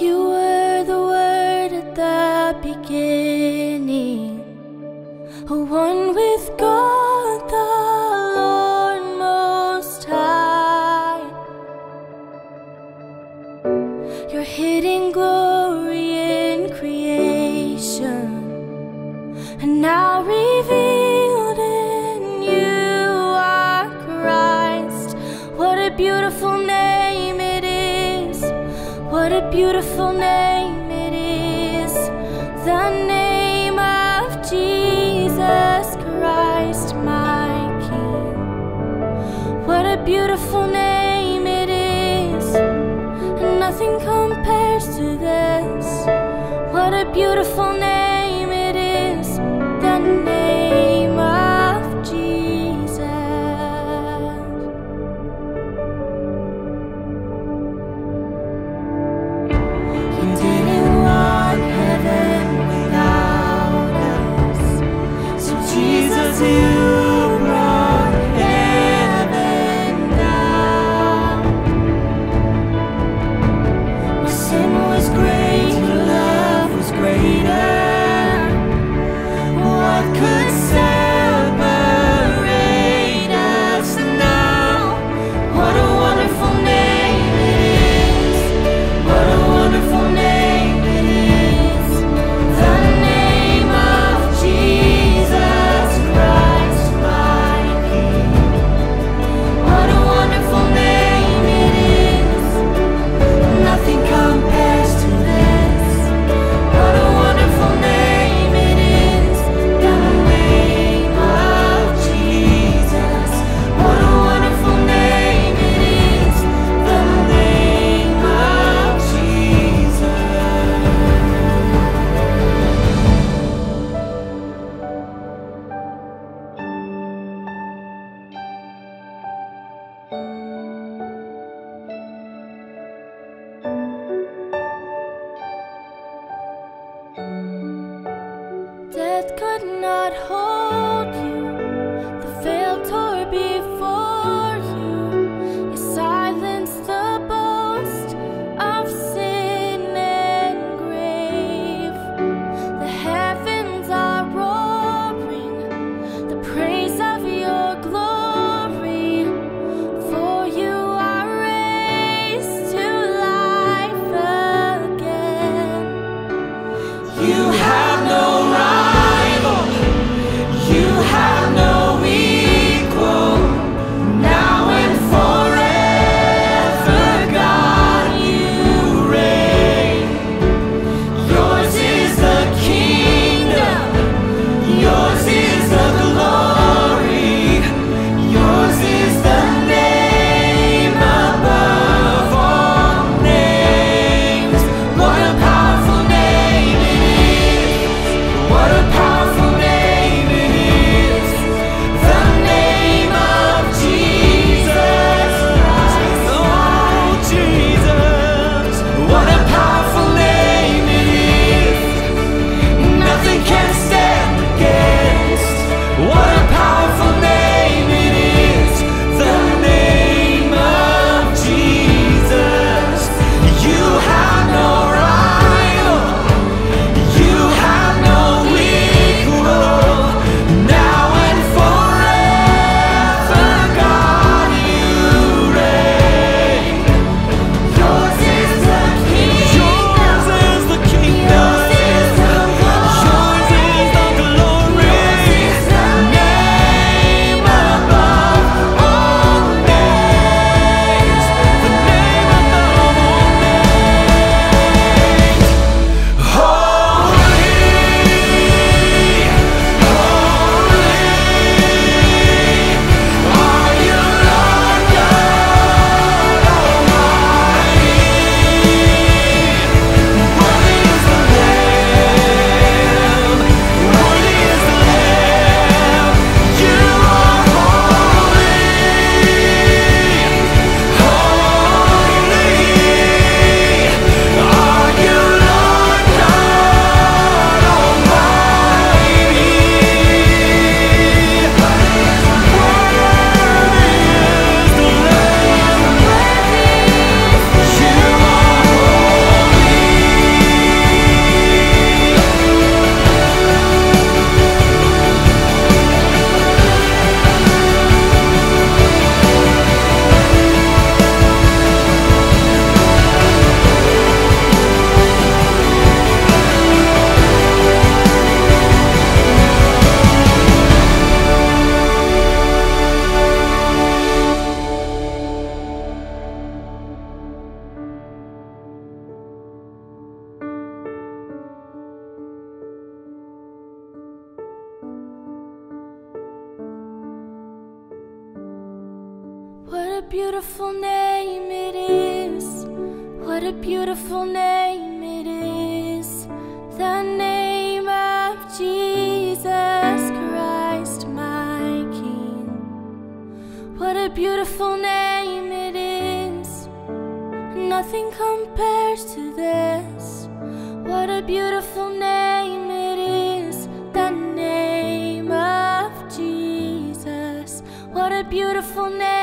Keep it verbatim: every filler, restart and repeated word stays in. You were the Word at the beginning, one with God the Lord Most High. Your hidden glory in creation, and now revealed in You are Christ. What a beautiful name it is. What a beautiful name it is, the name of Jesus Christ, my King. What a beautiful name it is, and nothing compares to this. What a beautiful name it is, the name of Jesus Christ. a beautiful name it is. What a beautiful name it is. The name of Jesus Christ, my King. What a beautiful name it is. Nothing compares to this. What a beautiful name it is. The name of Jesus. What a beautiful name.